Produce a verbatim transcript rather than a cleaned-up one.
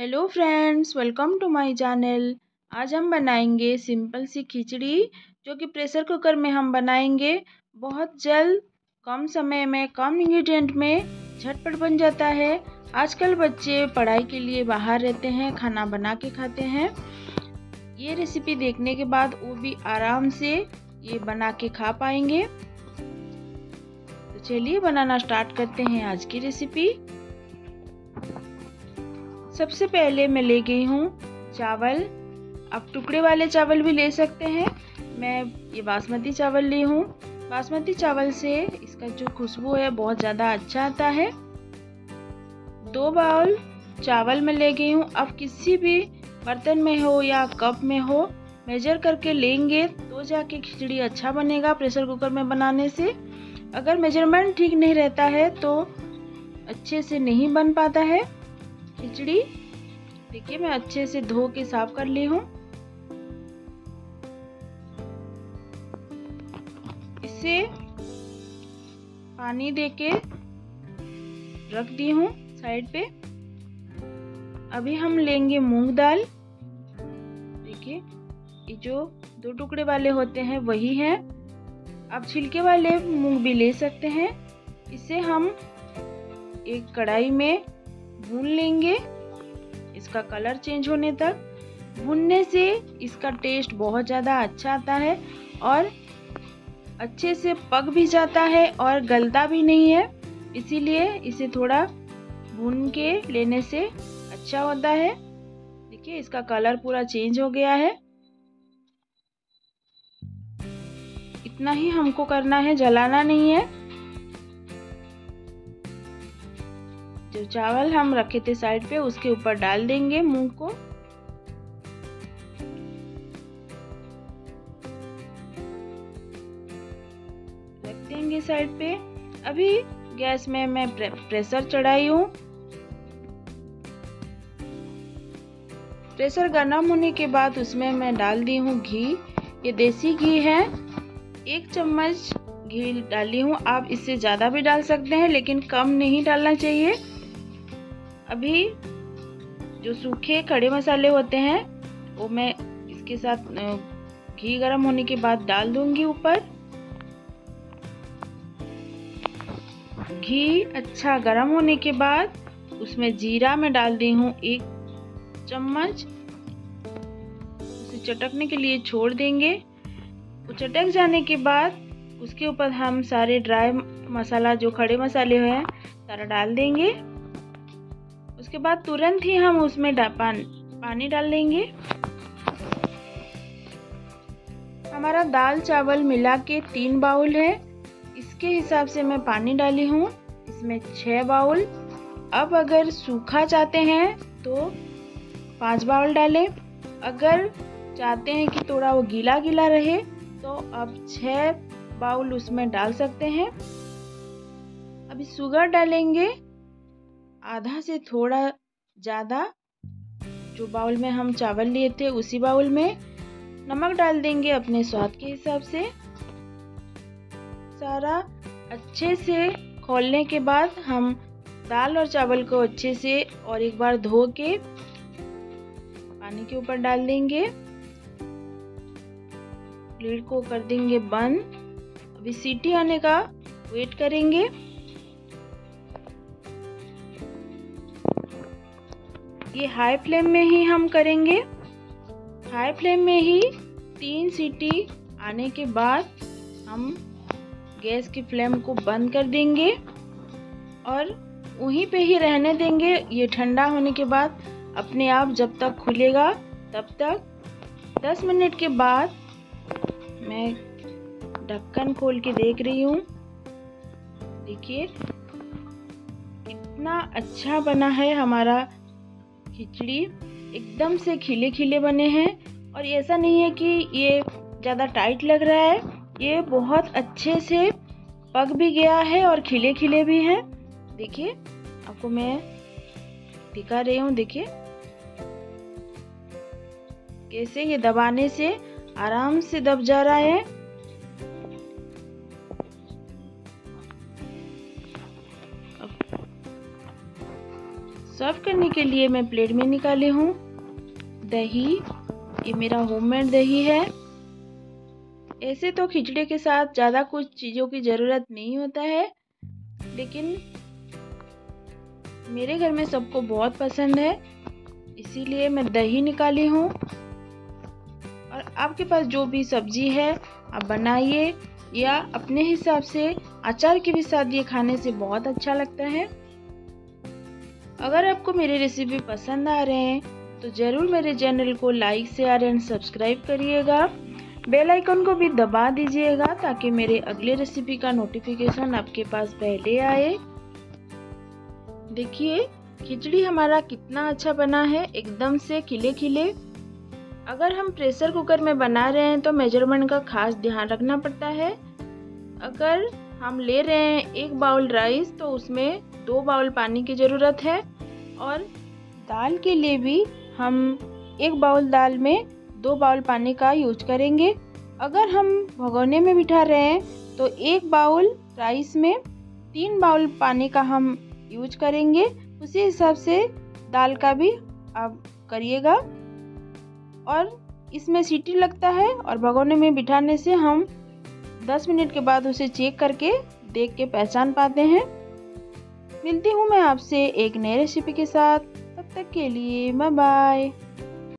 Hello friends, welcome to my channel. आज हम बनाएंगे सिंपल सी खिचड़ी जो कि प्रेशर कुकर में हम बनाएंगे। बहुत जल्द, कम समय में, कम इंग्रेडिएंट में झटपट बन जाता है। आजकल बच्चे पढ़ाई के लिए बाहर रहते हैं, खाना बना के खाते हैं। ये रेसिपी देखने के बाद वो भी आराम से ये बना के खा पाएंगे। तो चलिए बनाना स्टार्ट करते हैं आज की रेसिपी। सबसे पहले मैं ले गई हूँ चावल। आप टुकड़े वाले चावल भी ले सकते हैं। मैं ये बासमती चावल ली हूँ। बासमती चावल से इसका जो खुशबू है बहुत ज़्यादा अच्छा आता है। दो बाउल चावल मैं ले गई हूँ। आप किसी भी बर्तन में हो या कप में हो, मेजर करके लेंगे तो जाके खिचड़ी अच्छा बनेगा प्रेशर कुकर में बनाने से। अगर मेजरमेंट ठीक नहीं रहता है तो अच्छे से नहीं बन पाता है खिचड़ी। देखिए मैं अच्छे से धो के साफ कर ली हूँ। इसे पानी देके रख दी हूँ साइड पे। अभी हम लेंगे मूंग दाल। देखिए ये जो दो टुकड़े वाले होते हैं वही हैं। आप छिलके वाले मूंग भी ले सकते हैं। इसे हम एक कढ़ाई में भून लेंगे, इसका कलर चेंज होने तक। भूनने से इसका टेस्ट बहुत ज़्यादा अच्छा आता है और अच्छे से पक भी जाता है और गलता भी नहीं है। इसीलिए इसे थोड़ा भून के लेने से अच्छा होता है। देखिए इसका कलर पूरा चेंज हो गया है। इतना ही हमको करना है, जलाना नहीं है। जो चावल हम रखे थे साइड पे उसके ऊपर डाल देंगे मूंग को। रख देंगे साइड पे। अभी गैस में मैं प्रेशर चढ़ाई हूँ। प्रेशर गर्म होने के बाद उसमें मैं डाल दी हूँ घी। ये देसी घी है, एक चम्मच घी डाली हूँ। आप इससे ज़्यादा भी डाल सकते हैं लेकिन कम नहीं डालना चाहिए। अभी जो सूखे खड़े मसाले होते हैं वो मैं इसके साथ घी गरम होने के बाद डाल दूंगी ऊपर। घी अच्छा गरम होने के बाद उसमें जीरा मैं डाल दी हूँ एक चम्मच। उसे चटकने के लिए छोड़ देंगे। वो चटक जाने के बाद उसके ऊपर हम सारे ड्राई मसाला जो खड़े मसाले हैं सारा डाल देंगे। उसके बाद तुरंत ही हम उसमें पान, पानी डाल देंगे। हमारा दाल चावल मिला के तीन बाउल है, इसके हिसाब से मैं पानी डाली हूँ इसमें छः बाउल। अब अगर सूखा चाहते हैं तो पाँच बाउल डालें। अगर चाहते हैं कि थोड़ा वो गीला गीला रहे तो आप छः बाउल उसमें डाल सकते हैं। अभी शुगर डालेंगे आधा से थोड़ा ज़्यादा, जो बाउल में हम चावल लिए थे उसी बाउल में। नमक डाल देंगे अपने स्वाद के हिसाब से। सारा अच्छे से खोलने के बाद हम दाल और चावल को अच्छे से और एक बार धो के पानी के ऊपर डाल देंगे। लीड को कर देंगे बंद। अभी सीटी आने का वेट करेंगे। ये हाई फ्लेम में ही हम करेंगे। हाई फ्लेम में ही तीन सीटी आने के बाद हम गैस की फ्लेम को बंद कर देंगे और वहीं पे ही रहने देंगे। ये ठंडा होने के बाद अपने आप जब तक खुलेगा तब तक। दस मिनट के बाद मैं ढक्कन खोल के देख रही हूँ। देखिए कितना अच्छा बना है हमारा खिचड़ी। एकदम से खिले खिले बने हैं और ऐसा नहीं है कि ये ज़्यादा टाइट लग रहा है। ये बहुत अच्छे से पक भी गया है और खिले खिले भी हैं। देखिए आपको मैं दिखा रही हूँ। देखिए कैसे ये दबाने से आराम से दब जा रहा है। सर्व करने के लिए मैं प्लेट में निकाली हूँ दही। ये मेरा होममेड दही है। ऐसे तो खिचड़ी के साथ ज़्यादा कुछ चीज़ों की ज़रूरत नहीं होता है, लेकिन मेरे घर में सबको बहुत पसंद है, इसीलिए मैं दही निकाली हूँ। और आपके पास जो भी सब्जी है आप बनाइए, या अपने हिसाब से अचार के भी साथ ये खाने से बहुत अच्छा लगता है। अगर आपको मेरी रेसिपी पसंद आ रहे हैं तो ज़रूर मेरे चैनल को लाइक, शेयर एंड सब्सक्राइब करिएगा। बेल आइकन को भी दबा दीजिएगा ताकि मेरे अगले रेसिपी का नोटिफिकेशन आपके पास पहले आए। देखिए खिचड़ी हमारा कितना अच्छा बना है, एकदम से खिले खिले। अगर हम प्रेशर कुकर में बना रहे हैं तो मेजरमेंट का खास ध्यान रखना पड़ता है। अगर हम ले रहे हैं एक बाउल राइस तो उसमें दो बाउल पानी की ज़रूरत है। और दाल के लिए भी हम एक बाउल दाल में दो बाउल पानी का यूज करेंगे। अगर हम भगोने में बिठा रहे हैं तो एक बाउल राइस में तीन बाउल पानी का हम यूज करेंगे। उसी हिसाब से दाल का भी आप करिएगा। और इसमें सीटी लगता है और भगोने में बिठाने से हम दस मिनट के बाद उसे चेक करके देख के पहचान पाते हैं। मिलती हूँ मैं आपसे एक नई रेसिपी के साथ, तब तक के लिए बाय बाय।